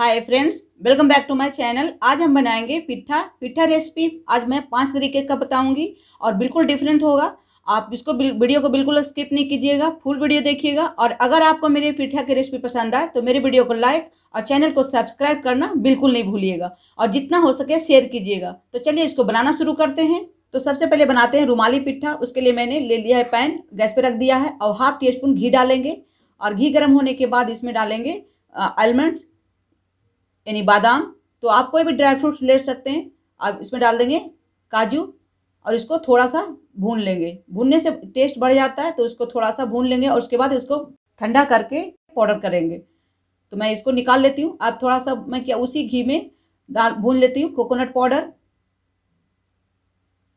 Hi friends, welcome back to my channel. आज हम बनाएंगे पिट्ठा रेसिपी। आज मैं 5 तरीके का बताऊंगी और बिल्कुल डिफरेंट होगा। आप इसको वीडियो को बिल्कुल स्किप नहीं कीजिएगा, फुल वीडियो देखिएगा। और अगर आपको मेरे पिट्ठा की रेसिपी पसंद आए तो मेरे वीडियो को लाइक और चैनल को सब्सक्राइब करना बिल्कुल नहीं भूलिएगा और जितना हो सके शेयर कीजिएगा। तो चलिए इसको बनाना शुरू करते हैं। तो सबसे पहले बनाते हैं रुमाली पिट्ठा। उसके लिए मैंने ले लिया है पैन, गैस पर रख दिया है और 1/2 टीस्पून घी डालेंगे। और घी गर्म होने के बाद इसमें डालेंगे आलमंड्स यानी बादाम। तो आप कोई भी ड्राई फ्रूट्स ले सकते हैं। आप इसमें डाल देंगे काजू और इसको थोड़ा सा भून लेंगे। भूनने से टेस्ट बढ़ जाता है तो इसको थोड़ा सा भून लेंगे और उसके बाद इसको ठंडा करके पाउडर करेंगे। तो मैं इसको निकाल लेती हूँ। आप थोड़ा सा मैं क्या उसी घी में भून लेती हूँ कोकोनट पाउडर।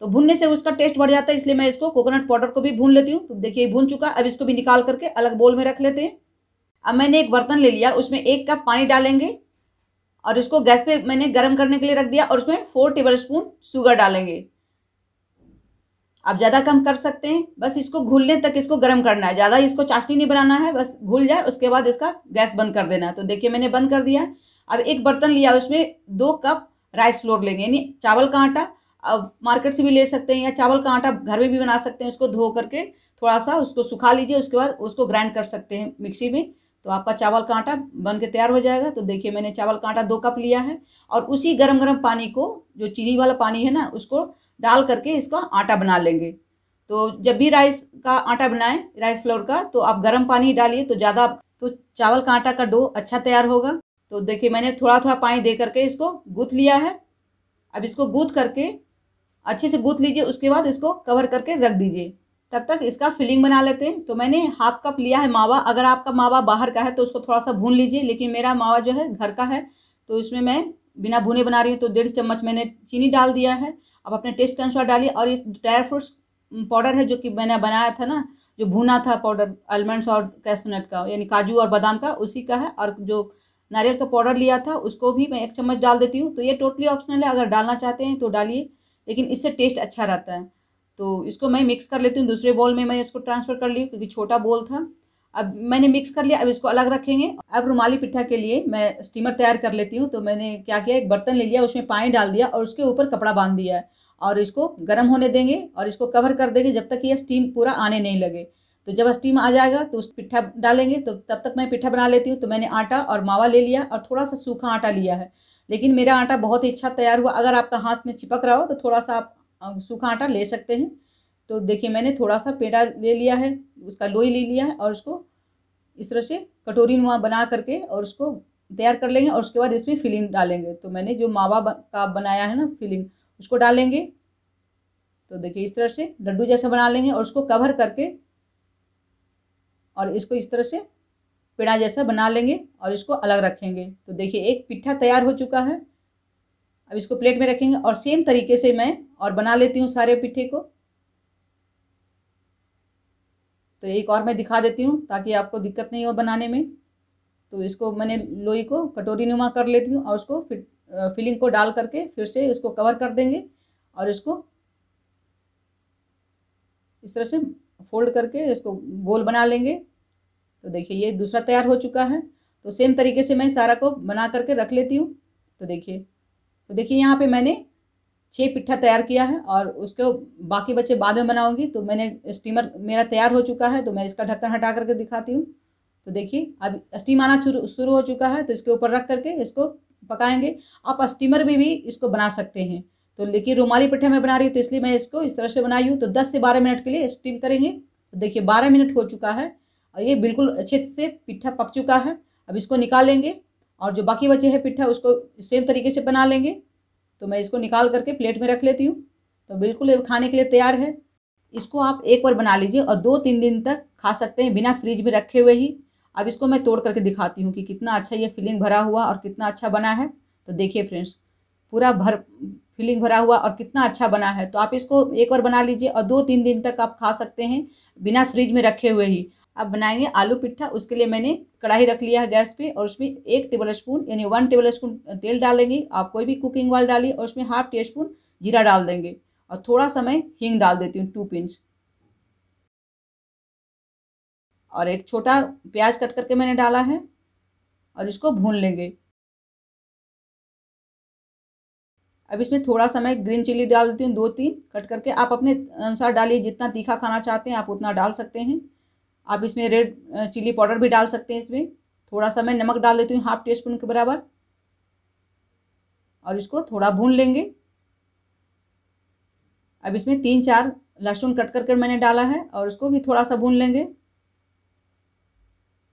तो भूनने से उसका टेस्ट बढ़ जाता है, इसलिए मैं इसको कोकोनट पाउडर को भी भून लेती हूँ। तो देखिए भून चुका। अब इसको भी निकाल करके अलग बोल में रख लेते हैं। अब मैंने एक बर्तन ले लिया, उसमें 1 कप पानी डालेंगे और इसको गैस पे मैंने गर्म करने के लिए रख दिया और उसमें 4 टेबलस्पून शुगर डालेंगे। आप ज़्यादा कम कर सकते हैं। बस इसको घुलने तक इसको गर्म करना है, ज़्यादा इसको चाशनी नहीं बनाना है। बस घुल जाए उसके बाद इसका गैस बंद कर देना है। तो देखिए मैंने बंद कर दिया। अब एक बर्तन लिया, उसमें 2 कप राइस फ्लोर लेंगे यानी चावल का आटा। अब मार्केट से भी ले सकते हैं या चावल का आटा घर में भी बना सकते हैं। उसको धो करके थोड़ा सा उसको सुखा लीजिए, उसके बाद उसको ग्राइंड कर सकते हैं मिक्सी में। तो आपका चावल का आटा बन के तैयार हो जाएगा। तो देखिए मैंने चावल का आटा 2 कप लिया है और उसी गरम गरम पानी को, जो चीनी वाला पानी है ना, उसको डाल करके इसका आटा बना लेंगे। तो जब भी राइस का आटा बनाएं, राइस फ्लोर का, तो आप गरम पानी डालिए तो ज़्यादा तो चावल का आटा का डो अच्छा तैयार होगा। तो देखिए मैंने थोड़ा थोड़ा पानी दे करके इसको गूँथ लिया है। अब इसको गूँथ करके अच्छे से गूँथ लीजिए, उसके बाद इसको कवर करके रख दीजिए, तब तक इसका फिलिंग बना लेते हैं। तो मैंने 1/2 कप लिया है मावा। अगर आपका मावा बाहर का है तो उसको थोड़ा सा भून लीजिए, लेकिन मेरा मावा जो है घर का है तो इसमें मैं बिना भुने बना रही हूँ। तो 1.5 चम्मच मैंने चीनी डाल दिया है। अब अपने टेस्ट के अनुसार डालिए। और इस ड्राई फ्रूट्स पाउडर है जो कि मैंने बनाया था ना, जो भुना था पाउडर आलमंड्स और कैशनट का यानी काजू और बादाम का, उसी का है। और जो नारियल का पाउडर लिया था उसको भी मैं 1 चम्मच डाल देती हूँ। तो ये टोटली ऑप्शनल है, अगर डालना चाहते हैं तो डालिए, लेकिन इससे टेस्ट अच्छा रहता है। तो इसको मैं मिक्स कर लेती हूँ। दूसरे बॉल में मैं इसको ट्रांसफ़र कर ली क्योंकि छोटा बॉल था। अब मैंने मिक्स कर लिया। अब इसको अलग रखेंगे। अब रुमाली पिट्ठा के लिए मैं स्टीमर तैयार कर लेती हूँ। तो मैंने क्या किया, एक बर्तन ले लिया, उसमें पानी डाल दिया और उसके ऊपर कपड़ा बांध दिया है और इसको गर्म होने देंगे और इसको कवर कर देंगे जब तक ये स्टीम पूरा आने नहीं लगे। तो जब स्टीम आ जाएगा तो उस पिट्ठा डालेंगे। तो तब तक मैं पिट्ठा बना लेती हूँ। तो मैंने आटा और मावा ले लिया और थोड़ा सा सूखा आटा लिया है, लेकिन मेरा आटा बहुत ही अच्छा तैयार हुआ। अगर आपका हाथ में चिपक रहा हो तो थोड़ा सा आप सूखा आटा ले सकते हैं। तो देखिए मैंने थोड़ा सा पेड़ा ले लिया है, उसका लोई ले लिया है और उसको इस तरह से कटोरी नुमा बना करके और उसको तैयार कर लेंगे। और उसके बाद इसमें फिलिंग डालेंगे। तो मैंने जो मावा का बनाया है ना फिलिंग, उसको डालेंगे। तो देखिए इस तरह से लड्डू जैसा बना लेंगे और उसको कवर करके और इसको इस तरह से पेड़ा जैसा बना लेंगे और इसको अलग रखेंगे। तो देखिए एक पिट्ठा तैयार हो चुका है। अब इसको प्लेट में रखेंगे और सेम तरीके से मैं और बना लेती हूँ सारे पिट्ठे को। तो एक और मैं दिखा देती हूँ ताकि आपको दिक्कत नहीं हो बनाने में। तो इसको मैंने लोई को कटोरी नुमा कर लेती हूँ और उसको फिलिंग को डाल करके फिर से इसको कवर कर देंगे और इसको इस तरह से फोल्ड करके इसको गोल बना लेंगे। तो देखिए ये दूसरा तैयार हो चुका है। तो सेम तरीके से मैं सारा को बना करके रख लेती हूँ। तो देखिए यहाँ पे मैंने 6 पिट्ठा तैयार किया है और उसके बाकी बच्चे बाद में बनाऊंगी। तो मैंने स्टीमर मेरा तैयार हो चुका है। तो मैं इसका ढक्कन हटा करके दिखाती हूँ। तो देखिए अब स्टीम आना शुरू हो चुका है। तो इसके ऊपर रख करके इसको पकाएंगे। आप स्टीमर में भी इसको बना सकते हैं, तो लेकिन रुमाली पिट्ठा मैं बना रही हूँ तो इसलिए मैं इसको इस तरह से बनाई हूँ। तो 10 से 12 मिनट के लिए स्टीम करेंगे। तो देखिए 12 मिनट हो चुका है और ये बिल्कुल अच्छे से पिट्ठा पक चुका है। अब इसको निकालेंगे और जो बाकी बचे हैं पिट्ठा उसको सेम तरीके से बना लेंगे। तो मैं इसको निकाल करके प्लेट में रख लेती हूँ। तो बिल्कुल खाने के लिए तैयार है। इसको आप एक बार बना लीजिए और 2-3 दिन तक खा सकते हैं बिना फ्रिज में रखे हुए ही। अब इसको मैं तोड़ करके दिखाती हूँ कि कितना अच्छा ये फिलिंग भरा हुआ और कितना अच्छा बना है। तो देखिए फ्रेंड्स पूरा फिलिंग भरा हुआ और कितना अच्छा बना है। तो आप इसको एक बार बना लीजिए और 2-3 दिन तक आप खा सकते हैं बिना फ्रिज में रखे हुए ही। अब बनाएंगे आलू पिट्ठा। उसके लिए मैंने कढ़ाई रख लिया है गैस पे और उसमें 1 टेबलस्पून यानी 1 टेबलस्पून तेल डालेंगे। आप कोई भी कुकिंग ऑयल डालिए और उसमें 1/2 टीस्पून जीरा डाल देंगे और थोड़ा सा मैं हींग डाल देती हूँ 2 पिंच। और 1 छोटा प्याज कट करके मैंने डाला है और इसको भून लेंगे। अब इसमें थोड़ा सा मैं ग्रीन चिली डाल देती हूँ, 2-3 कट करके। आप अपने अनुसार डालिए, जितना तीखा खाना चाहते हैं आप उतना डाल सकते हैं। आप इसमें रेड चिली पाउडर भी डाल सकते हैं। इसमें थोड़ा सा मैं नमक डाल देती हूँ, 1/2 टीस्पून के बराबर, और इसको थोड़ा भून लेंगे। अब इसमें 3-4 लहसुन कट करके मैंने डाला है और इसको भी थोड़ा सा भून लेंगे।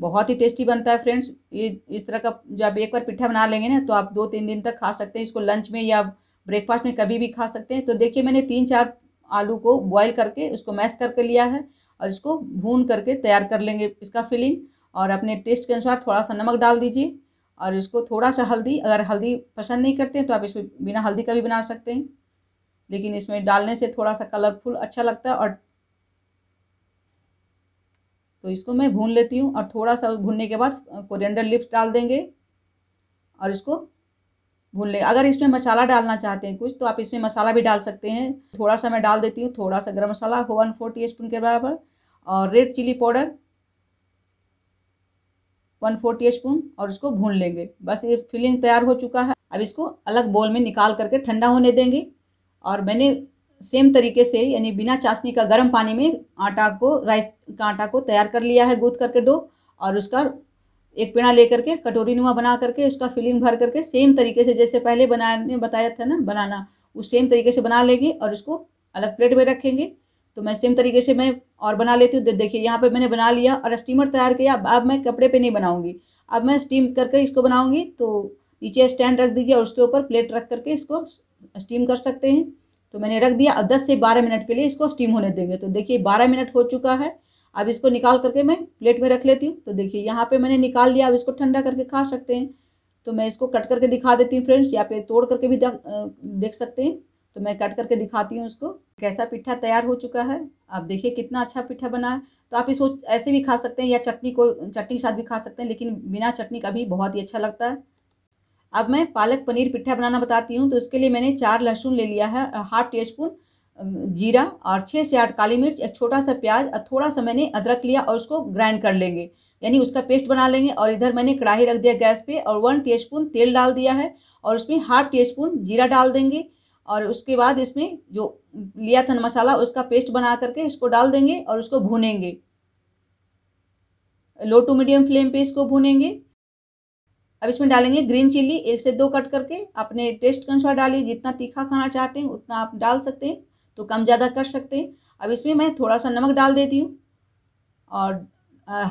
बहुत ही टेस्टी बनता है फ्रेंड्स। ये इस तरह का जब एक बार पिट्ठा बना लेंगे ना तो आप 2-3 दिन तक खा सकते हैं। इसको लंच में या ब्रेकफास्ट में कभी भी खा सकते हैं। तो देखिए मैंने 3-4 आलू को बॉईल करके उसको मैश करके लिया है और इसको भून करके तैयार कर लेंगे इसका फिलिंग। और अपने टेस्ट के अनुसार थोड़ा सा नमक डाल दीजिए और इसको थोड़ा सा हल्दी, अगर हल्दी पसंद नहीं करते हैं तो आप इसमें बिना हल्दी का भी बना सकते हैं, लेकिन इसमें डालने से थोड़ा सा कलरफुल अच्छा लगता है। और तो इसको मैं भून लेती हूँ और थोड़ा सा भूनने के बाद कोरिएंडर लीव्स डाल देंगे और इसको भून लेंगे। अगर इसमें मसाला डालना चाहते हैं कुछ तो आप इसमें मसाला भी डाल सकते हैं। थोड़ा सा मैं डाल देती हूँ, थोड़ा सा गरम मसाला 1/4 टीस्पून के बराबर, और रेड चिली पाउडर 1/4 टीस्पून, और इसको भून लेंगे। बस ये फिलिंग तैयार हो चुका है। अब इसको अलग बाउल में निकाल करके ठंडा होने देंगे। और मैंने सेम तरीके से यानी बिना चाशनी का गर्म पानी में आटा को, राइस का आटा को तैयार कर लिया है, गूंथ करके डो, और उसका एक पेड़ा लेकर के कटोरी नुमा बना करके उसका फिलिंग भर करके सेम तरीके से जैसे पहले बनाने बताया था ना बनाना, उस सेम तरीके से बना लेंगे और इसको अलग प्लेट में रखेंगे। तो मैं सेम तरीके से मैं और बना लेती हूँ। देखिए यहाँ पर मैंने बना लिया और स्टीमर तैयार किया। अब मैं कपड़े पर नहीं बनाऊँगी, अब मैं स्टीम करके इसको बनाऊँगी। तो नीचे स्टैंड रख दीजिए और उसके ऊपर प्लेट रख करके इसको स्टीम कर सकते हैं। तो मैंने रख दिया। अब 10 से 12 मिनट के लिए इसको स्टीम होने देंगे। तो देखिए 12 मिनट हो चुका है। अब इसको निकाल करके मैं प्लेट में रख लेती हूँ। तो देखिए यहाँ पे मैंने निकाल लिया। अब इसको ठंडा करके खा सकते हैं। तो मैं इसको कट करके दिखा देती हूँ फ्रेंड्स, यहाँ पे तोड़ करके भी देख सकते हैं। तो मैं कट करके दिखाती हूँ उसको कैसा पिट्ठा तैयार हो चुका है। आप देखिए कितना अच्छा पिट्ठा बना है। तो आप इसको ऐसे भी खा सकते हैं या चटनी के साथ भी खा सकते हैं, लेकिन बिना चटनी का भी बहुत ही अच्छा लगता है। अब मैं पालक पनीर पिट्ठा बनाना बताती हूँ। तो उसके लिए मैंने 4 लहसुन ले लिया है, 1/2 टीस्पून जीरा, और 6 से 8 काली मिर्च, एक छोटा सा प्याज, और थोड़ा सा मैंने अदरक लिया और उसको ग्राइंड कर लेंगे यानी उसका पेस्ट बना लेंगे। और इधर मैंने कढ़ाई रख दिया गैस पे और 1 टीस्पून तेल डाल दिया है और उसमें 1/2 टीस्पून जीरा डाल देंगे। और उसके बाद इसमें जो लिया था मसाला उसका पेस्ट बना करके इसको डाल देंगे और उसको भूनेंगे। लो टू मीडियम फ्लेम पर इसको भूनेंगे। अब इसमें डालेंगे ग्रीन चिली 1 से 2 कट करके, अपने टेस्ट के अनुसार डालिए, जितना तीखा खाना चाहते हैं उतना आप डाल सकते हैं, तो कम ज़्यादा कर सकते हैं। अब इसमें मैं थोड़ा सा नमक डाल देती हूँ और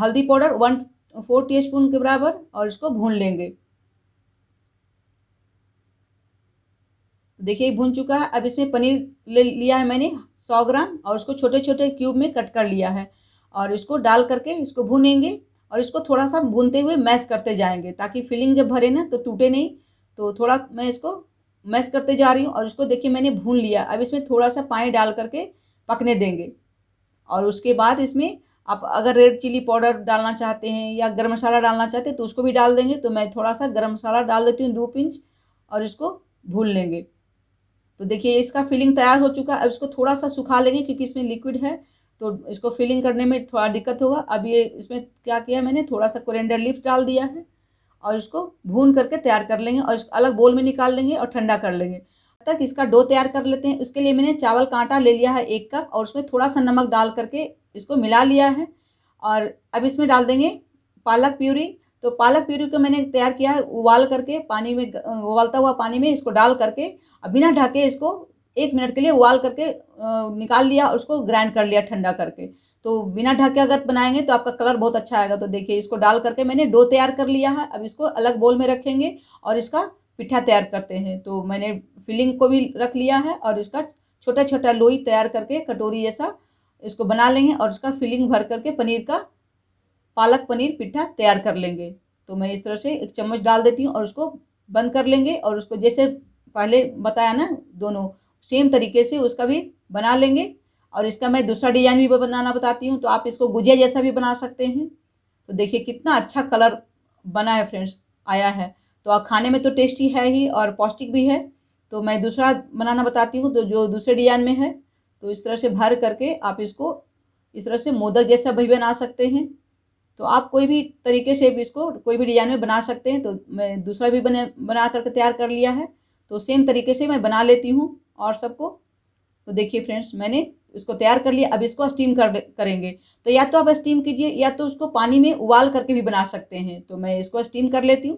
हल्दी पाउडर 1/4 टीस्पून के बराबर, और इसको भून लेंगे। देखिए भून चुका है। अब इसमें पनीर ले लिया है मैंने 100 ग्राम और उसको छोटे छोटे क्यूब में कट कर लिया है और इसको डाल करके इसको भूनेंगे और इसको थोड़ा सा भूनते हुए मैश करते जाएंगे ताकि फिलिंग जब भरे ना तो टूटे नहीं। तो थोड़ा मैं इसको मैश करते जा रही हूँ और इसको देखिए मैंने भून लिया। अब इसमें थोड़ा सा पानी डाल करके पकने देंगे। और उसके बाद इसमें आप अगर रेड चिली पाउडर डालना चाहते हैं या गर्म मसाला डालना चाहते हैं तो उसको भी डाल देंगे। तो मैं थोड़ा सा गर्म मसाला डाल देती हूँ 2 पिंच और इसको भून लेंगे। तो देखिए इसका फिलिंग तैयार हो चुका। अब इसको थोड़ा सा सुखा लेंगे क्योंकि इसमें लिक्विड है तो इसको फिलिंग करने में थोड़ा दिक्कत होगा। अब ये इसमें क्या किया मैंने, थोड़ा सा कोरिएंडर लीफ डाल दिया है और इसको भून करके तैयार कर लेंगे और इसको अलग बाउल में निकाल लेंगे और ठंडा कर लेंगे। तब तक इसका डो तैयार कर लेते हैं। उसके लिए मैंने चावल का आटा ले लिया है 1 कप और उसमें थोड़ा सा नमक डाल करके इसको मिला लिया है। और अब इसमें डाल देंगे पालक प्यूरी। तो पालक प्यूरी को मैंने तैयार किया है उबाल करके पानी में, उबालता हुआ पानी में इसको डाल करके और बिना ढके इसको 1 मिनट के लिए उबाल करके निकाल लिया और उसको ग्राइंड कर लिया ठंडा करके। तो बिना ढक के अगर बनाएंगे तो आपका कलर बहुत अच्छा आएगा। तो देखिए इसको डाल करके मैंने डो तैयार कर लिया है। अब इसको अलग बाउल में रखेंगे और इसका पिट्ठा तैयार करते हैं। तो मैंने फिलिंग को भी रख लिया है और इसका छोटा छोटा लोई तैयार करके कटोरी जैसा इसको बना लेंगे और इसका फिलिंग भर करके पनीर का, पालक पनीर पिट्ठा तैयार कर लेंगे। तो मैं इस तरह से 1 चम्मच डाल देती हूँ और उसको बंद कर लेंगे और उसको जैसे पहले बताया ना दोनों सेम तरीके से उसका भी बना लेंगे। और इसका मैं दूसरा डिज़ाइन भी बनाना बताती हूँ। तो आप इसको गुजिया जैसा भी बना सकते हैं। तो देखिए कितना अच्छा कलर बना है फ्रेंड्स, आया है। तो आप खाने में तो टेस्टी है ही और पौष्टिक भी है। तो मैं दूसरा बनाना बताती हूँ। तो जो दूसरे डिज़ाइन में है तो इस तरह से भर करके आप इसको इस तरह से मोदक जैसा भी बना सकते हैं। तो आप कोई भी तरीके से इसको कोई भी डिज़ाइन में बना सकते हैं। तो मैं दूसरा भी बना करके तैयार कर लिया है। तो सेम तरीके से मैं बना लेती हूँ और सबको। तो देखिए फ्रेंड्स, मैंने इसको तैयार कर लिया। अब इसको स्टीम करेंगे। तो या तो आप स्टीम कीजिए या तो उसको पानी में उबाल करके भी बना सकते हैं। तो मैं इसको स्टीम कर लेती हूँ।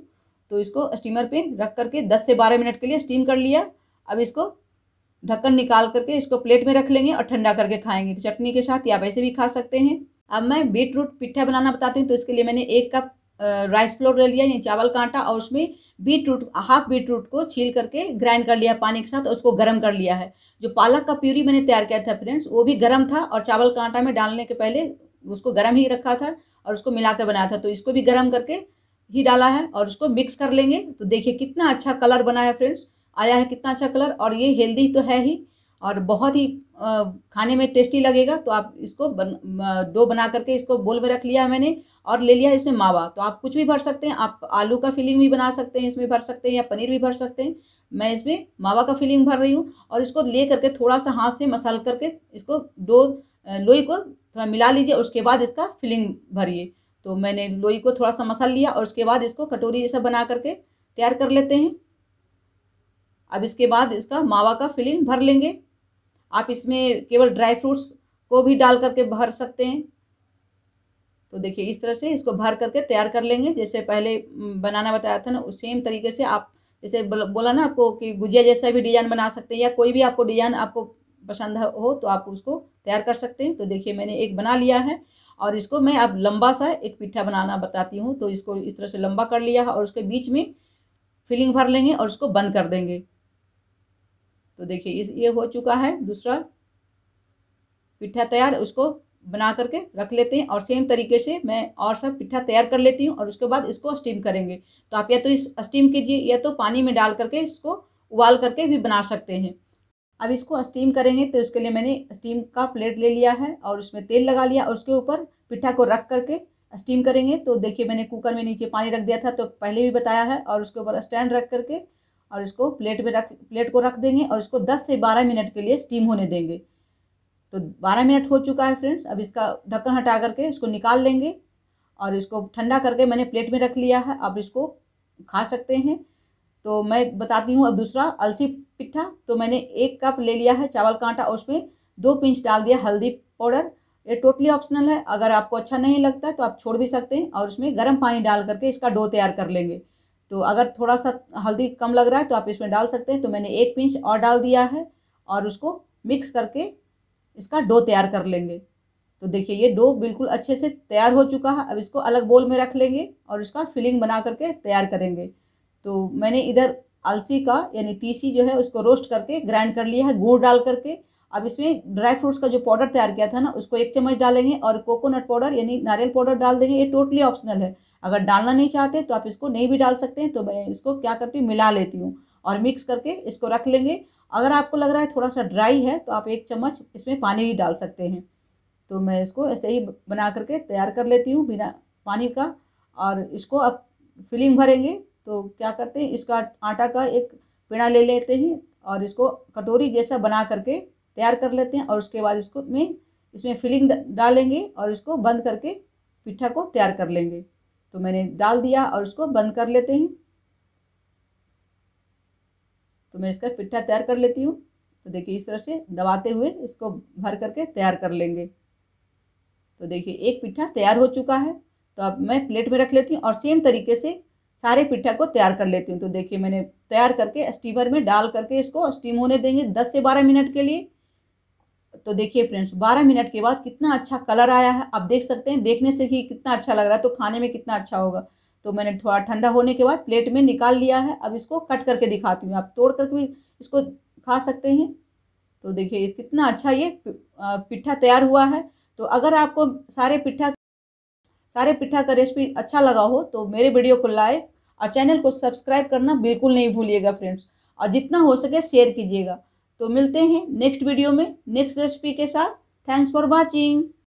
तो इसको स्टीमर पे रख करके 10 से 12 मिनट के लिए स्टीम कर लिया। अब इसको ढक्कन निकाल करके इसको प्लेट में रख लेंगे और ठंडा करके खाएंगे चटनी के साथ या वैसे भी खा सकते हैं। अब मैं बीटरूट पिट्ठा बनाना बताती हूँ। तो इसके लिए मैंने 1 कप राइस फ्लोर ले लिया, यानी चावल का आटा, और उसमें बीटरूट, हाफ बीटरूट को छील करके ग्राइंड कर लिया पानी के साथ और उसको गर्म कर लिया है। जो पालक का प्यूरी मैंने तैयार किया था फ्रेंड्स, वो भी गर्म था और चावल का आटा में डालने के पहले उसको गर्म ही रखा था और उसको मिलाकर बनाया था। तो इसको भी गर्म करके ही डाला है और उसको मिक्स कर लेंगे। तो देखिए कितना अच्छा कलर बना है फ्रेंड्स, आया है कितना अच्छा कलर। और ये हेल्दी तो है ही और बहुत ही खाने में टेस्टी लगेगा। तो आप इसको डो बना करके इसको बोल में रख लिया मैंने और ले लिया इसमें मावा। तो आप कुछ भी भर सकते हैं, आप आलू का फिलिंग भी बना सकते हैं, इसमें भर सकते हैं, या पनीर भी भर सकते हैं। मैं इसमें मावा का फिलिंग भर रही हूँ और इसको ले करके थोड़ा सा हाथ से मसल करके इसको डो लोई को थोड़ा मिला लीजिए। उसके बाद इसका फिलिंग भरिए। तो मैंने लोई को थोड़ा सा मसल लिया और उसके बाद इसको कटोरी जैसा बना करके तैयार कर लेते हैं। अब इसके बाद इसका मावा का फिलिंग भर लेंगे। आप इसमें केवल ड्राई फ्रूट्स को भी डाल करके भर सकते हैं। तो देखिए इस तरह से इसको भर करके तैयार कर लेंगे। जैसे पहले बनाना बताया था ना, उस सेम तरीके से आप जैसे बोला ना आपको कि गुजिया जैसा भी डिजाइन बना सकते हैं या कोई भी आपको डिजाइन आपको पसंद हो तो आप उसको तैयार कर सकते हैं। तो देखिए मैंने एक बना लिया है और इसको मैं अब लंबा सा एक पिट्ठा बनाना बताती हूँ। तो इसको इस तरह से लंबा कर लिया है और उसके बीच में फिलिंग भर लेंगे और उसको बंद कर देंगे। तो देखिए ये हो चुका है दूसरा पिट्ठा तैयार। उसको बना करके रख लेते हैं और सेम तरीके से मैं और सब पिट्ठा तैयार कर लेती हूँ और उसके बाद इसको स्टीम करेंगे। तो आप या तो इस स्टीम कीजिए या तो पानी में डाल करके इसको उबाल करके भी बना सकते हैं। अब इसको स्टीम करेंगे। तो उसके लिए मैंने स्टीम का प्लेट ले लिया है और उसमें तेल लगा लिया और उसके ऊपर पिट्ठा को रख करके स्टीम करेंगे। तो देखिए मैंने कुकर में नीचे पानी रख दिया था, तो पहले भी बताया है, और उसके ऊपर स्टैंड रख करके और इसको प्लेट को रख देंगे और इसको 10 से 12 मिनट के लिए स्टीम होने देंगे। तो 12 मिनट हो चुका है फ्रेंड्स। अब इसका ढक्कन हटा करके इसको निकाल लेंगे और इसको ठंडा करके मैंने प्लेट में रख लिया है। आप इसको खा सकते हैं। तो मैं बताती हूँ अब दूसरा अलसी पिट्ठा। तो मैंने 1 कप ले लिया है चावल का आटा और उसमें 2 पिंच डाल दिया हल्दी पाउडर। ये टोटली ऑप्शनल है, अगर आपको अच्छा नहीं लगता तो आप छोड़ भी सकते हैं। और उसमें गर्म पानी डाल करके इसका डो तैयार कर लेंगे। तो अगर थोड़ा सा हल्दी कम लग रहा है तो आप इसमें डाल सकते हैं। तो मैंने 1 पिंच और डाल दिया है और उसको मिक्स करके इसका डो तैयार कर लेंगे। तो देखिए ये डो बिल्कुल अच्छे से तैयार हो चुका है। अब इसको अलग बोल में रख लेंगे और इसका फिलिंग बना करके तैयार करेंगे। तो मैंने इधर अलसी का यानी तीसी जो है उसको रोस्ट करके ग्राइंड कर लिया है गुड़ डाल करके। अब इसमें ड्राई फ्रूट्स का जो पाउडर तैयार किया था ना उसको 1 चम्मच डालेंगे और कोकोनट पाउडर यानी नारियल पाउडर डाल देंगे। ये टोटली ऑप्शनल है, अगर डालना नहीं चाहते तो आप इसको नहीं भी डाल सकते हैं। तो मैं इसको क्या करती हूँ, मिला लेती हूँ और मिक्स करके इसको रख लेंगे। अगर आपको लग रहा है थोड़ा सा ड्राई है तो आप 1 चम्मच इसमें पानी भी डाल सकते हैं। तो मैं इसको ऐसे ही बना करके तैयार कर लेती हूँ बिना पानी का। और इसको आप फिलिंग भरेंगे। तो क्या करते हैं, इसका आटा का एक पेड़ा ले लेते हैं और इसको कटोरी जैसा बना करके तैयार कर लेते हैं और उसके बाद इसको इसमें फिलिंग डालेंगे और इसको बंद करके पिट्ठा को तैयार कर लेंगे। तो मैंने डाल दिया और उसको बंद कर लेते हैं। तो मैं इसका पिट्ठा तैयार कर लेती हूँ। तो देखिए इस तरह से दबाते हुए इसको भर करके तैयार कर लेंगे। तो देखिए एक पिट्ठा तैयार हो चुका है। तो अब मैं प्लेट में रख लेती हूँ और सेम तरीके से सारे पिट्ठा को तैयार कर लेती हूँ। तो देखिए मैंने तैयार करके स्टीमर में डाल करके इसको स्टीम होने देंगे 10 से 12 मिनट के लिए। तो देखिए फ्रेंड्स 12 मिनट के बाद कितना अच्छा कलर आया है, आप देख सकते हैं। देखने से ही कितना अच्छा लग रहा है तो खाने में कितना अच्छा होगा। तो मैंने थोड़ा ठंडा होने के बाद प्लेट में निकाल लिया है। अब इसको कट करके दिखाती हूँ, आप तोड़ करके भी इसको खा सकते हैं। तो देखिए कितना अच्छा ये पिट्ठा तैयार हुआ है। तो अगर आपको सारे पिट्ठा का रेसिपी अच्छा लगा हो तो मेरे वीडियो को लाइक और चैनल को सब्सक्राइब करना बिल्कुल नहीं भूलिएगा फ्रेंड्स, और जितना हो सके शेयर कीजिएगा। तो मिलते हैं नेक्स्ट वीडियो में नेक्स्ट रेसिपी के साथ। Thanks for watching.